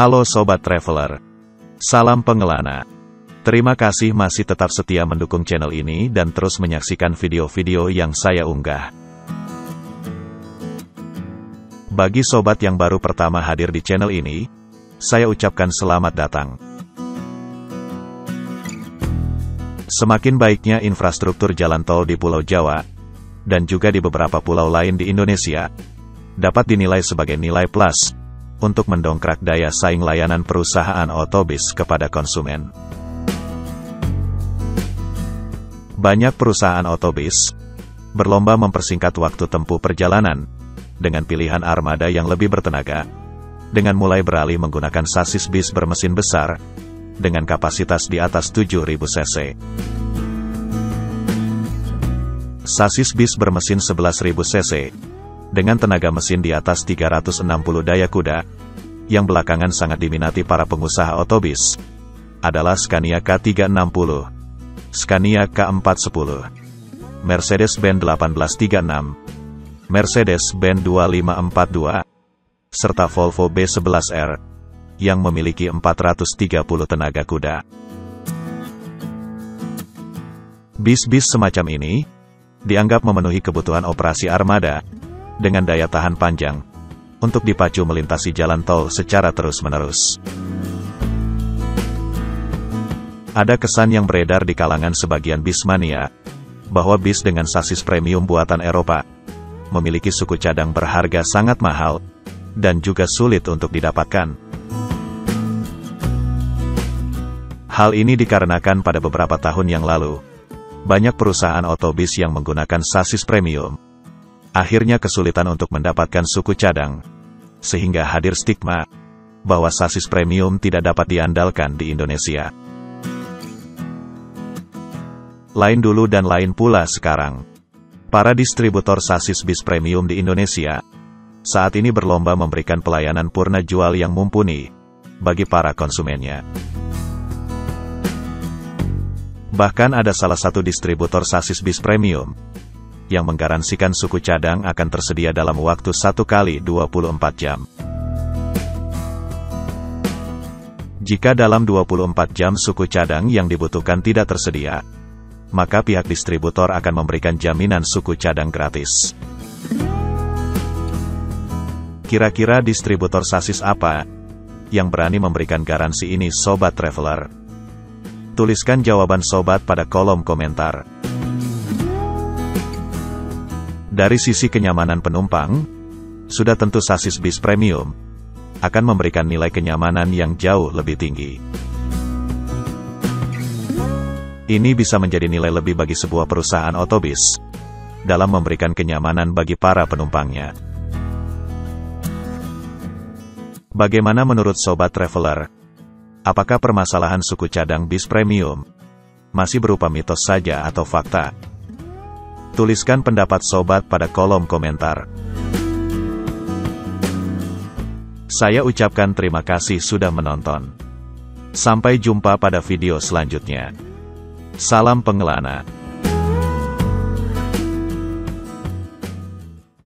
Halo Sobat Traveler, salam pengelana. Terima kasih masih tetap setia mendukung channel ini dan terus menyaksikan video-video yang saya unggah. Bagi sobat yang baru pertama hadir di channel ini, saya ucapkan selamat datang. Semakin baiknya infrastruktur jalan tol di Pulau Jawa, dan juga di beberapa pulau lain di Indonesia, dapat dinilai sebagai nilai plus untuk mendongkrak daya saing layanan perusahaan otobis kepada konsumen. Banyak perusahaan otobis berlomba mempersingkat waktu tempuh perjalanan dengan pilihan armada yang lebih bertenaga, dengan mulai beralih menggunakan sasis bis bermesin besar dengan kapasitas di atas 7.000 cc. Sasis bis bermesin 11.000 cc dengan tenaga mesin di atas 360 daya kuda, yang belakangan sangat diminati para pengusaha otobis, adalah Scania K360, Scania K410, Mercedes-Benz 1836, Mercedes-Benz 2542, serta Volvo B11R, yang memiliki 430 tenaga kuda. Bis-bis semacam ini dianggap memenuhi kebutuhan operasi armada, dengan daya tahan panjang, untuk dipacu melintasi jalan tol secara terus-menerus. Ada kesan yang beredar di kalangan sebagian bismania, bahwa bis dengan sasis premium buatan Eropa, memiliki suku cadang berharga sangat mahal, dan juga sulit untuk didapatkan. Hal ini dikarenakan pada beberapa tahun yang lalu, banyak perusahaan otobis yang menggunakan sasis premium, akhirnya kesulitan untuk mendapatkan suku cadang, sehingga hadir stigma bahwa sasis premium tidak dapat diandalkan di Indonesia. Lain dulu dan lain pula sekarang. Para distributor sasis bis premium di Indonesia saat ini berlomba memberikan pelayanan purna jual yang mumpuni bagi para konsumennya. Bahkan ada salah satu distributor sasis bis premium yang menggaransikan suku cadang akan tersedia dalam waktu 1 kali 24 jam. Jika dalam 24 jam suku cadang yang dibutuhkan tidak tersedia, maka pihak distributor akan memberikan jaminan suku cadang gratis. Kira-kira distributor sasis apa yang berani memberikan garansi ini, Sobat Traveler? Tuliskan jawaban sobat pada kolom komentar. Dari sisi kenyamanan penumpang, sudah tentu sasis bis premium akan memberikan nilai kenyamanan yang jauh lebih tinggi. Ini bisa menjadi nilai lebih bagi sebuah perusahaan otobis dalam memberikan kenyamanan bagi para penumpangnya. Bagaimana menurut Sobat Traveler? Apakah permasalahan suku cadang bis premium masih berupa mitos saja atau fakta? Tuliskan pendapat sobat pada kolom komentar. Saya ucapkan terima kasih sudah menonton. Sampai jumpa pada video selanjutnya. Salam pengelana.